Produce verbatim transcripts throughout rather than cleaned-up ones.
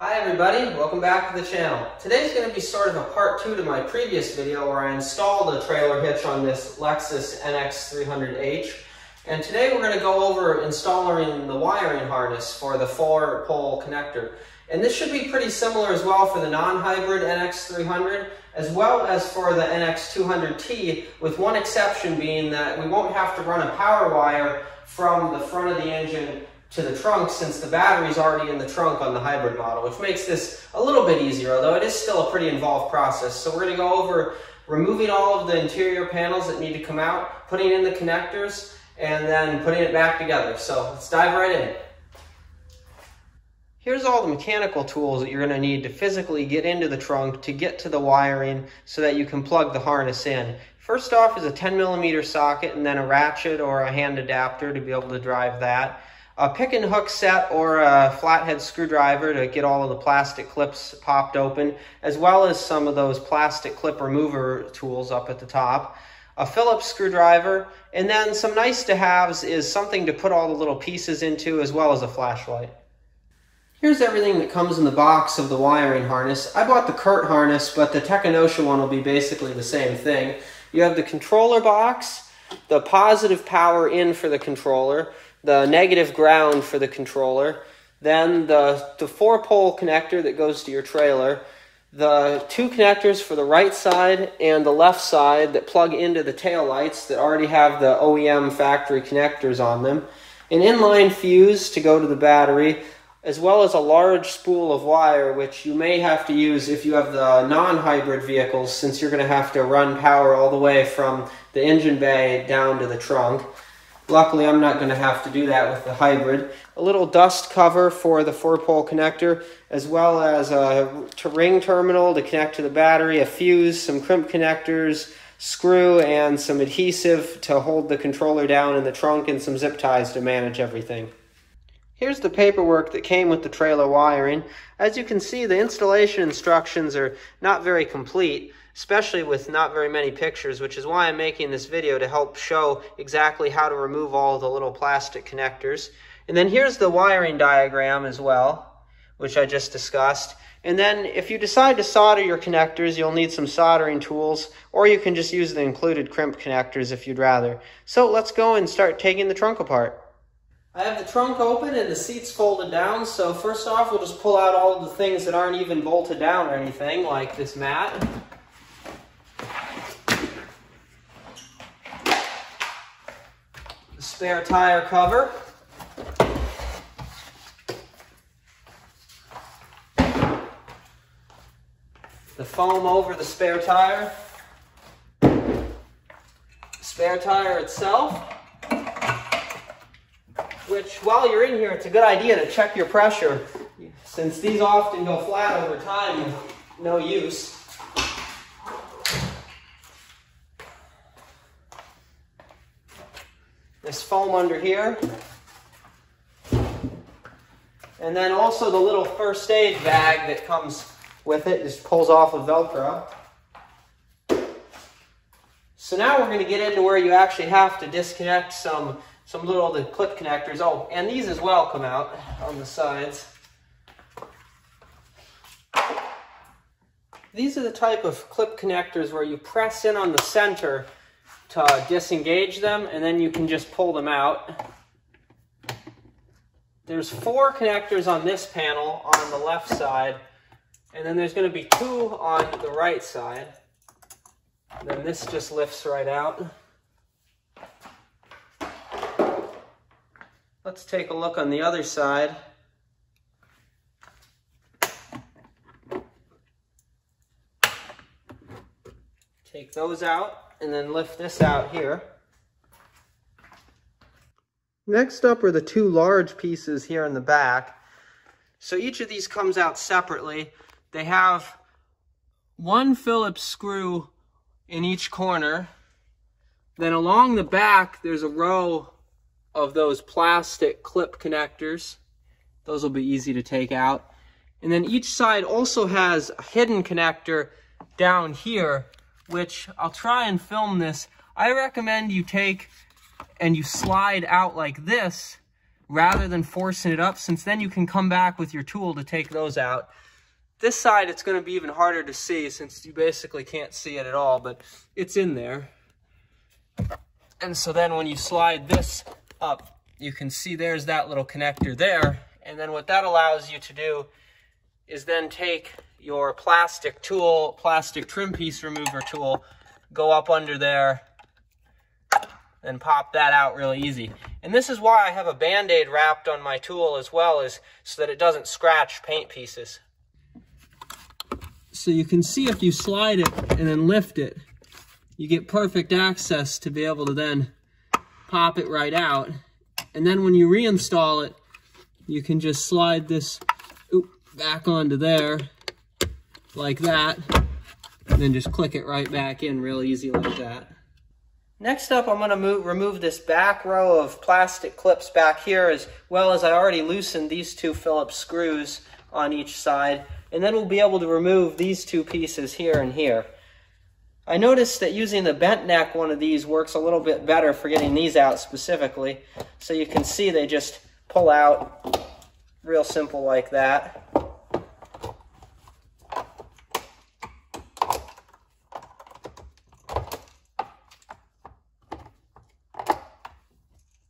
Hi everybody, welcome back to the channel. Today's going to be sort of a part two to my previous video where I installed a trailer hitch on this Lexus N X three hundred H, and today we're going to go over installing the wiring harness for the four pole connector. And this should be pretty similar as well for the non-hybrid N X three hundred as well as for the N X two hundred T, with one exception being that we won't have to run a power wire from the front of the engine to the trunk, since the battery's already in the trunk on the hybrid model, which makes this a little bit easier, although it is still a pretty involved process. So we're going to go over removing all of the interior panels that need to come out, putting in the connectors, and then putting it back together. So let's dive right in. Here's all the mechanical tools that you're going to need to physically get into the trunk to get to the wiring so that you can plug the harness in. First off is a ten millimeter socket, and then a ratchet or a hand adapter to be able to drive that. A pick and hook set or a flathead screwdriver to get all of the plastic clips popped open, as well as some of those plastic clip remover tools up at the top. A Phillips screwdriver, and then some nice to haves is something to put all the little pieces into, as well as a flashlight. Here's everything that comes in the box of the wiring harness. I bought the Curt harness, but the Tekonsha one will be basically the same thing. You have the controller box, the positive power in for the controller, the negative ground for the controller, then the, the four-pole connector that goes to your trailer, the two connectors for the right side and the left side that plug into the taillights that already have the O E M factory connectors on them, an inline fuse to go to the battery, as well as a large spool of wire, which you may have to use if you have the non-hybrid vehicles, since you're going to have to run power all the way from the engine bay down to the trunk. Luckily, I'm not going to have to do that with the hybrid. A little dust cover for the four-pole connector, as well as a ring terminal to connect to the battery, a fuse, some crimp connectors, screw, and some adhesive to hold the controller down in the trunk, and some zip ties to manage everything. Here's the paperwork that came with the trailer wiring. As you can see, the installation instructions are not very complete, especially with not very many pictures, which is why I'm making this video, to help show exactly how to remove all the little plastic connectors. And then here's the wiring diagram as well, which I just discussed. And then if you decide to solder your connectors, you'll need some soldering tools, or you can just use the included crimp connectors if you'd rather. So let's go and start taking the trunk apart. I have the trunk open and the seats folded down, so first off we'll just pull out all of the things that aren't even bolted down or anything, like this mat. The spare tire cover. The foam over the spare tire. The spare tire itself. Which, while you're in here, it's a good idea to check your pressure, since these often go flat over time with no use. This foam under here. And then also the little first aid bag that comes with it, just pulls off of Velcro. So now we're going to get into where you actually have to disconnect some Some little the clip connectors. Oh, and these as well come out on the sides. These are the type of clip connectors where you press in on the center to disengage them, and then you can just pull them out. There's four connectors on this panel on the left side, and then there's going to be two on the right side. And then this just lifts right out. Let's take a look on the other side. Take those out and then lift this out here. Next up are the two large pieces here in the back. So each of these comes out separately. They have one Phillips screw in each corner. Then along the back, there's a row of those plastic clip connectors. Those will be easy to take out. And then each side also has a hidden connector down here, which I'll try and film this. I recommend you take and you slide out like this rather than forcing it up, since then you can come back with your tool to take those out. This side, it's going to be even harder to see since you basically can't see it at all, but it's in there. And so then when you slide this up, you can see there's that little connector there. And then what that allows you to do is then take your plastic tool, plastic trim piece remover tool, go up under there and pop that out really easy. And this is why I have a Band-Aid wrapped on my tool as well, is so that it doesn't scratch paint pieces. So you can see if you slide it and then lift it, you get perfect access to be able to then pop it right out. And then when you reinstall it, you can just slide this oop, back onto there like that, and then just click it right back in real easy like that. Next up, I'm going to move, remove this back row of plastic clips back here, as well as I already loosened these two Phillips screws on each side. And then we'll be able to remove these two pieces here and here. I noticed that using the bent neck one of these works a little bit better for getting these out specifically. So you can see they just pull out real simple like that.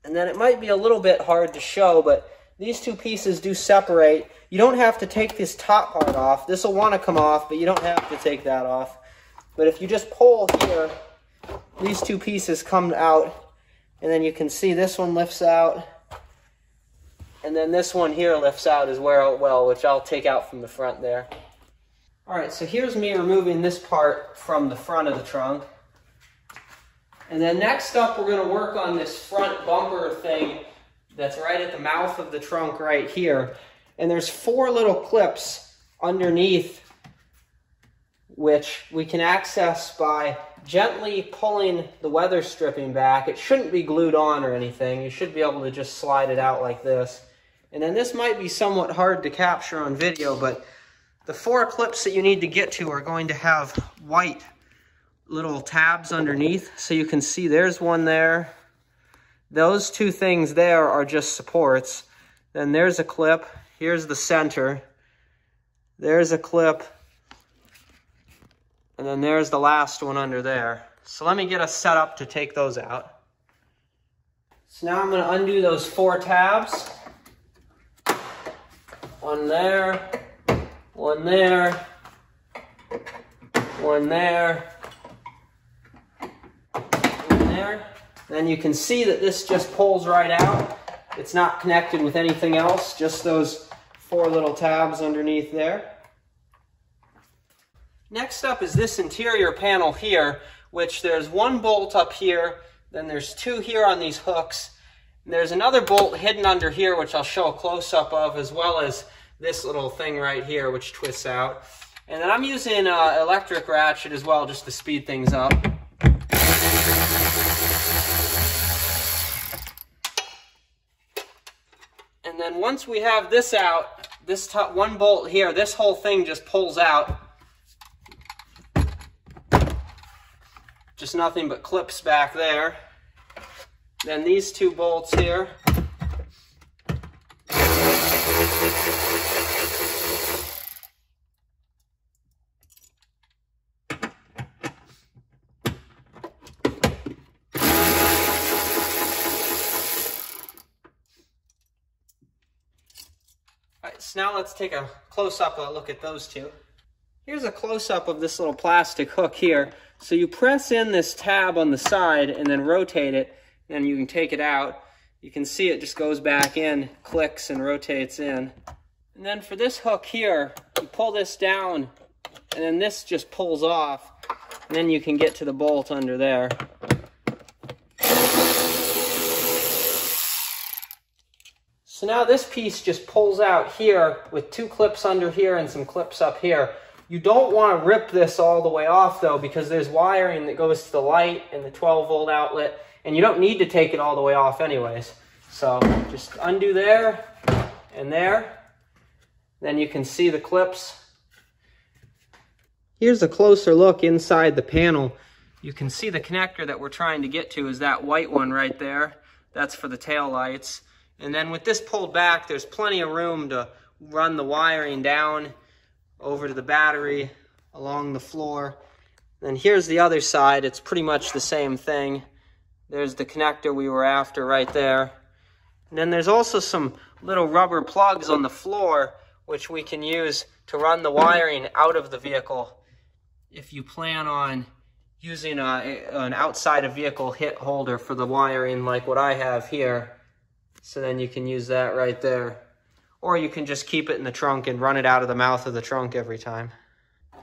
And then it might be a little bit hard to show, but these two pieces do separate. You don't have to take this top part off. This will want to come off, but you don't have to take that off. But if you just pull here, these two pieces come out, and then you can see this one lifts out, and then this one here lifts out as well, which I'll take out from the front there. All right, so here's me removing this part from the front of the trunk. And then next up, we're going to work on this front bumper thing that's right at the mouth of the trunk right here. And there's four little clips underneath, which we can access by gently pulling the weather stripping back. It shouldn't be glued on or anything. You should be able to just slide it out like this. And then this might be somewhat hard to capture on video, but the four clips that you need to get to are going to have white little tabs underneath. So you can see there's one there. Those two things there are just supports. Then there's a clip. Here's the center. There's a clip. And then there's the last one under there. So let me get us set up to take those out. So now I'm going to undo those four tabs. One there, one there, one there, one there. Then you can see that this just pulls right out. It's not connected with anything else, just those four little tabs underneath there. Next up is this interior panel here, which there's one bolt up here, then there's two here on these hooks. And there's another bolt hidden under here, which I'll show a close-up of, as well as this little thing right here, which twists out. And then I'm using uh, electric ratchet as well, just to speed things up. And then once we have this out, this top one bolt here, this whole thing just pulls out. Just nothing but clips back there. Then these two bolts here. All right, so now let's take a close-up look at those two. Here's a close-up of this little plastic hook here. So you press in this tab on the side and then rotate it, and you can take it out. You can see it just goes back in, clicks, and rotates in. And then for this hook here, you pull this down, and then this just pulls off, and then you can get to the bolt under there. So now this piece just pulls out here with two clips under here and some clips up here. You don't want to rip this all the way off, though, because there's wiring that goes to the light and the twelve volt outlet, and you don't need to take it all the way off anyways. So just undo there and there. Then you can see the clips. Here's a closer look inside the panel. You can see the connector that we're trying to get to is that white one right there. That's for the tail lights. And then with this pulled back, there's plenty of room to run the wiring down over to the battery along the floor. Then here's the other side. It's pretty much the same thing. There's the connector we were after right there. And then there's also some little rubber plugs on the floor, which we can use to run the wiring out of the vehicle if you plan on using a, an outside a vehicle hit holder for the wiring like what I have here. So then you can use that right there. Or you can just keep it in the trunk and run it out of the mouth of the trunk every time.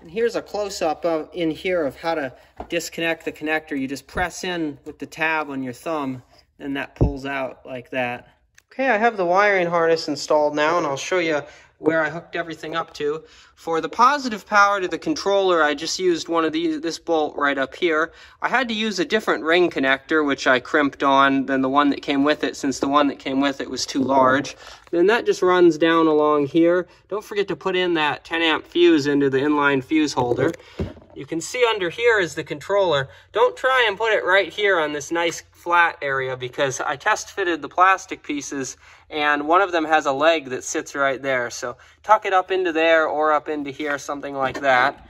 And here's a close-up of in here of how to disconnect the connector. You just press in with the tab on your thumb, and that pulls out like that. Okay, I have the wiring harness installed now, and I'll show you where I hooked everything up to. For the positive power to the controller, I just used one of these, this bolt right up here. I had to use a different ring connector, which I crimped on than the one that came with it, since the one that came with it was too large. Then that just runs down along here. Don't forget to put in that ten amp fuse into the inline fuse holder. You can see under here is the controller. Don't try and put it right here on this nice flat area, because I test fitted the plastic pieces and one of them has a leg that sits right there. So tuck it up into there or up into here, something like that.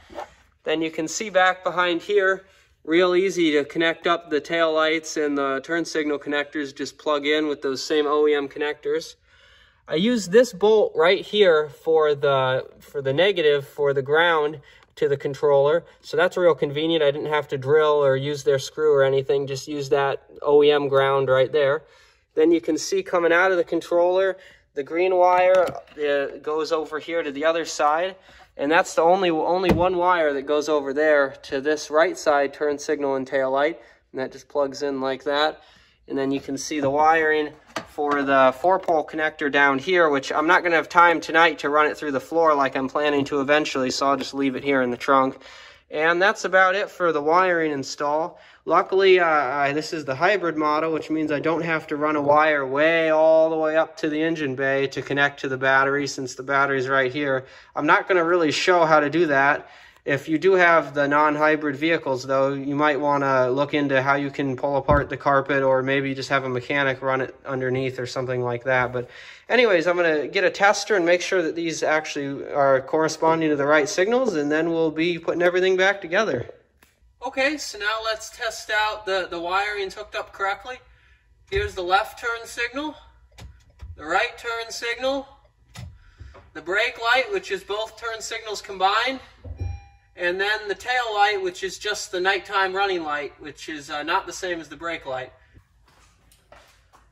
Then you can see back behind here, real easy to connect up the tail lights and the turn signal connectors. Just plug in with those same O E M connectors. I used this bolt right here for the, for the negative, for the ground to the controller, so that's real convenient. I didn't have to drill or use their screw or anything, just use that O E M ground right there. Then you can see coming out of the controller, the green wire uh, goes over here to the other side, and that's the only only one wire that goes over there to this right side turn signal and tail light, and that just plugs in like that. And then you can see the wiring for the four-pole connector down here, which I'm not going to have time tonight to run it through the floor like I'm planning to eventually, so I'll just leave it here in the trunk. And that's about it for the wiring install. Luckily, uh, I, this is the hybrid model, which means I don't have to run a wire way all the way up to the engine bay to connect to the battery, since the battery's right here. I'm not going to really show how to do that. If you do have the non-hybrid vehicles, though, you might want to look into how you can pull apart the carpet, or maybe just have a mechanic run it underneath or something like that. But anyways, I'm going to get a tester and make sure that these actually are corresponding to the right signals, and then we'll be putting everything back together. Okay, so now let's test out the, the wiring's hooked up correctly. Here's the left turn signal, the right turn signal, the brake light, which is both turn signals combined, and then the tail light, which is just the nighttime running light, which is uh, not the same as the brake light.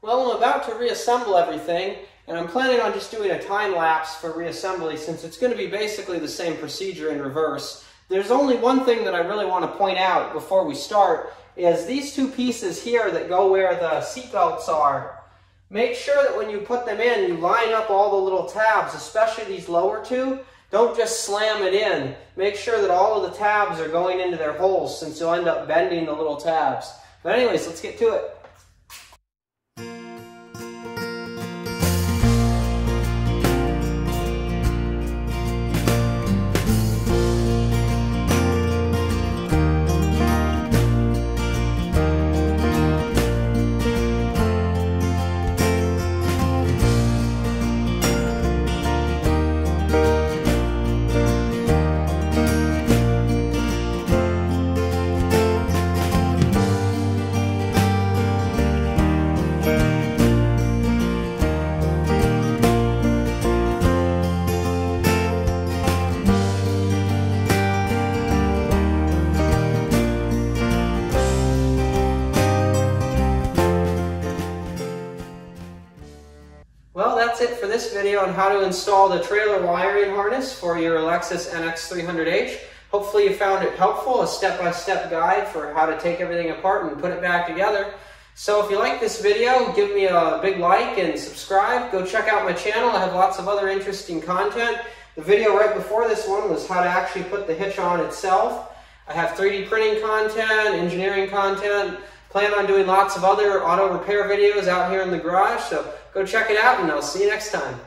Well, I'm about to reassemble everything, and I'm planning on just doing a time lapse for reassembly, since it's going to be basically the same procedure in reverse. There's only one thing that I really want to point out before we start, is these two pieces here that go where the seat belts are. Make sure that when you put them in, you line up all the little tabs, especially these lower two. Don't just slam it in. Make sure that all of the tabs are going into their holes, since you'll end up bending the little tabs. But anyways, let's get to it. That's it for this video on how to install the trailer wiring harness for your Lexus N X three hundred H. Hopefully you found it helpful, a step-by-step guide for how to take everything apart and put it back together. So if you like this video, give me a big like and subscribe. Go check out my channel. I have lots of other interesting content. The video right before this one was how to actually put the hitch on itself. I have three D printing content, engineering content. Plan on doing lots of other auto repair videos out here in the garage, so go check it out, and I'll see you next time.